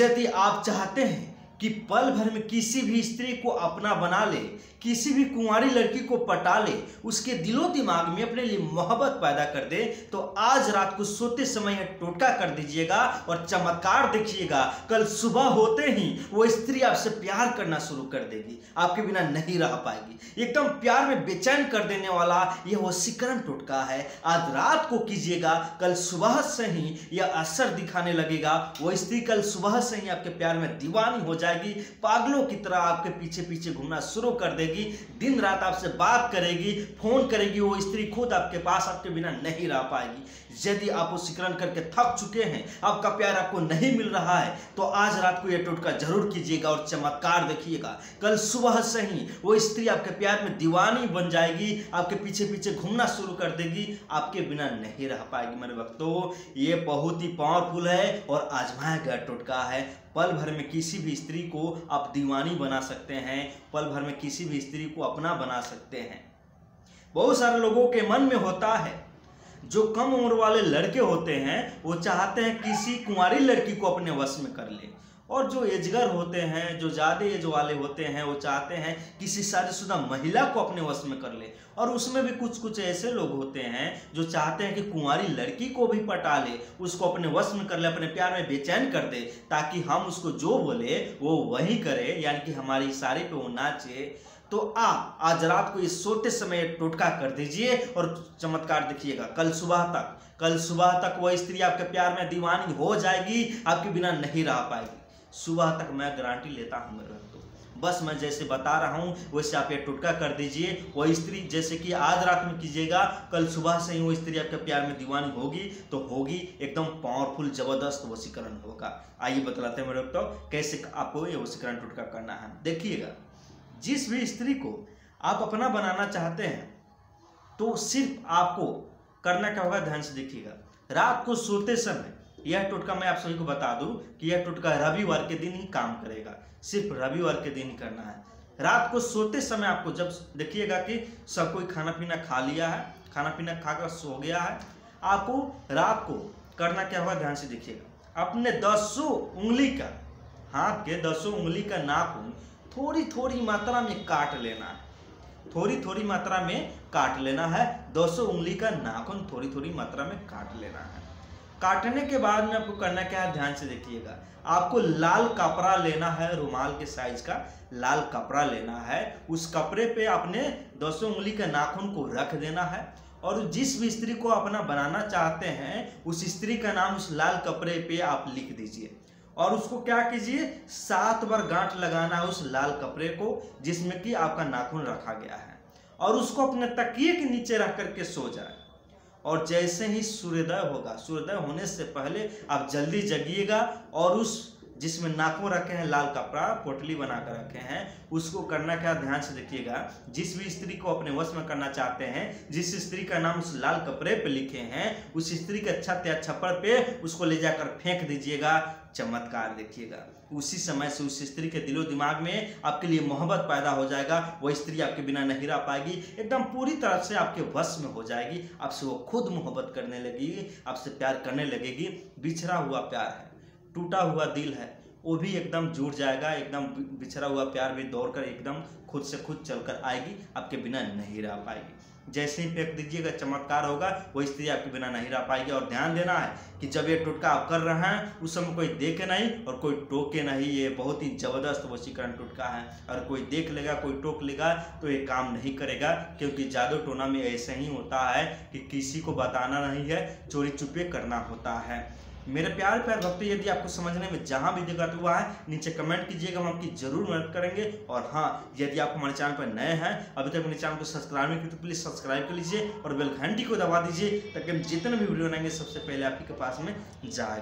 यदि आप चाहते हैं कि पल भर में किसी भी स्त्री को अपना बना ले, किसी भी कुंवारी लड़की को पटा ले, उसके दिलो दिमाग में अपने लिए मोहब्बत पैदा कर दे, तो आज रात को सोते समय यह टोटका कर दीजिएगा और चमत्कार देखिएगा, कल सुबह होते ही वो स्त्री आपसे प्यार करना शुरू कर देगी, आपके बिना नहीं रह पाएगी। एकदम प्यार में बेचैन कर देने वाला यह वशीकरण टोटका है। आज रात को कीजिएगा, कल सुबह से ही यह असर दिखाने लगेगा। वो स्त्री कल सुबह से ही आपके प्यार में दीवानी हो जाएगी, पागलों की तरह आपके पीछे पीछे घूमना शुरू कर देगी, दिन रात आपसे बात करेगी, फोन करेगी। वो स्त्री खुद आपके पास आपके बिना नहीं रह पाएगी। यदि आप वशीकरण करके थक चुके हैं, आपका प्यार आपको नहीं मिल रहा है, तो आज रात को यह टोटका जरूर कीजिएगा और चमत्कार देखिएगा। कल सुबह से ही वो स्त्री आपके प्यार में दीवानी बन जाएगी, आपके पीछे पीछे घूमना शुरू कर देगी, आपके बिना नहीं रह पाएगी। मेरे भक्तों, ये बहुत ही पावरफुल है और आजमाया गया टोटका है। पल भर में किसी भी स्त्री को आप दीवानी बना सकते हैं, पल भर में किसी भी स्त्री को अपना बना सकते हैं। बहुत सारे लोगों के मन में होता है, जो कम उम्र वाले लड़के होते हैं वो चाहते हैं किसी कुंवारी लड़की को अपने वश में कर ले, और जो एजगर होते हैं, जो ज़्यादा एज वाले होते हैं, वो चाहते हैं किसी शादीशुदा महिला को अपने वश में कर ले। और उसमें भी कुछ कुछ ऐसे लोग होते हैं जो चाहते हैं कि कुंवारी लड़की को भी पटा ले, उसको अपने वश में कर ले, अपने प्यार में बेचैन कर दे, ताकि हम उसको जो बोले वो वही करे, यानी कि हमारी इशारे पे वो नाचे। तो आप आज रात को इस सोते समय टोटका कर दीजिए और चमत्कार देखिएगा। कल सुबह तक वह स्त्री आपके प्यार में दीवानी हो जाएगी, आपके बिना नहीं रह पाएगी। सुबह तक मैं गारंटी लेता हूँ मेरे भक्तों। बस मैं जैसे बता रहा हूँ वैसे आप ये टोटका कर दीजिए। वह स्त्री जैसे कि आज रात में कीजिएगा, कल सुबह से ही वो स्त्री आपके प्यार में दीवानी होगी तो होगी। एकदम पावरफुल जबरदस्त वशीकरण होगा। आइए बतलाते हैं मेरे भक्तों कैसे आपको ये वशीकरण टोटका करना है। देखिएगा, जिस भी स्त्री को आप अपना बनाना चाहते हैं तो सिर्फ आपको करना क्या होगा, ध्यान से देखिएगा। रात को सोते समय यह टोटका, मैं आप सभी को बता दूं कि यह टोटका रविवार के दिन ही काम करेगा, सिर्फ रविवार के दिन ही करना है। रात को सोते समय आपको जब देखिएगा कि सब कोई खाना पीना खा लिया है, खाना पीना खाकर सो गया है, आपको रात को करना क्या होगा, ध्यान से देखिएगा। अपने 10 उंगली का, हाथ के 10 उंगली का नाखून थोड़ी थोड़ी मात्रा में काट लेना है, थोड़ी थोड़ी मात्रा में काट लेना है। 10 उंगली का नाखून थोड़ी थोड़ी मात्रा में काट लेना है। काटने के बाद में आपको करना क्या है, ध्यान से देखिएगा। आपको लाल कपड़ा लेना है, रुमाल के साइज का लाल कपड़ा लेना है। उस कपड़े पे अपने 10 उंगली के नाखून को रख देना है, और जिस भी स्त्री को अपना बनाना चाहते हैं उस स्त्री का नाम उस लाल कपड़े पे आप लिख दीजिए। और उसको क्या कीजिए, 7 बार गांठ लगाना है उस लाल कपड़े को जिसमें कि आपका नाखून रखा गया है, और उसको अपने तकिए के नीचे रख करके सो जाए। और जैसे ही सूर्योदय होगा, सूर्योदय होने से पहले आप जल्दी जगिएगा और उस जिसमें नाखून रखे हैं, लाल कपड़ा पोटली बनाकर रखे हैं, उसको करना क्या, ध्यान से देखिएगा। जिस भी स्त्री को अपने वश में करना चाहते हैं, जिस स्त्री का नाम उस लाल कपड़े पे लिखे हैं, उस स्त्री के छत या छप्पर पे उसको ले जाकर फेंक दीजिएगा, चमत्कार देखिएगा। उसी समय से उस स्त्री के दिलो दिमाग में आपके लिए मोहब्बत पैदा हो जाएगा, वह स्त्री आपके बिना नहीं रह पाएगी, एकदम पूरी तरह से आपके वश में हो जाएगी। आपसे वो खुद मोहब्बत करने लगेगी, आपसे प्यार करने लगेगी। बिछड़ा हुआ प्यार है, टूटा हुआ दिल है, वो भी एकदम जुड़ जाएगा। एकदम बिछड़ा हुआ प्यार भी दौड़कर एकदम खुद से खुद चलकर आएगी, आपके बिना नहीं रह पाएगी। जैसे ही फेंक दीजिएगा, चमत्कार होगा, वो स्त्री आपके बिना नहीं रह पाएगी। और ध्यान देना है कि जब ये टोटका आप कर रहे हैं उस समय कोई देखे नहीं और कोई टोके नहीं। ये बहुत ही ज़बरदस्त वशीकरण टोटका है, और कोई देख लेगा, कोई टोक लेगा तो ये काम नहीं करेगा, क्योंकि जादू टोना में ऐसे ही होता है कि किसी को बताना नहीं है, चोरी चुपे करना होता है। मेरे प्यार भक्तों, यदि आपको समझने में जहाँ भी दिक्कत हुआ है नीचे कमेंट कीजिएगा, हम आपकी जरूर मदद करेंगे। और हाँ, यदि आप हमारे चैनल पर नए हैं, अभी तक मेरे चैनल को सब्सक्राइब नहीं किया तो प्लीज़ सब्सक्राइब कर लीजिए और बेल घंटी को दबा दीजिए, ताकि हम जितने भी वीडियो बनाएंगे सबसे पहले आपके पास में जाए।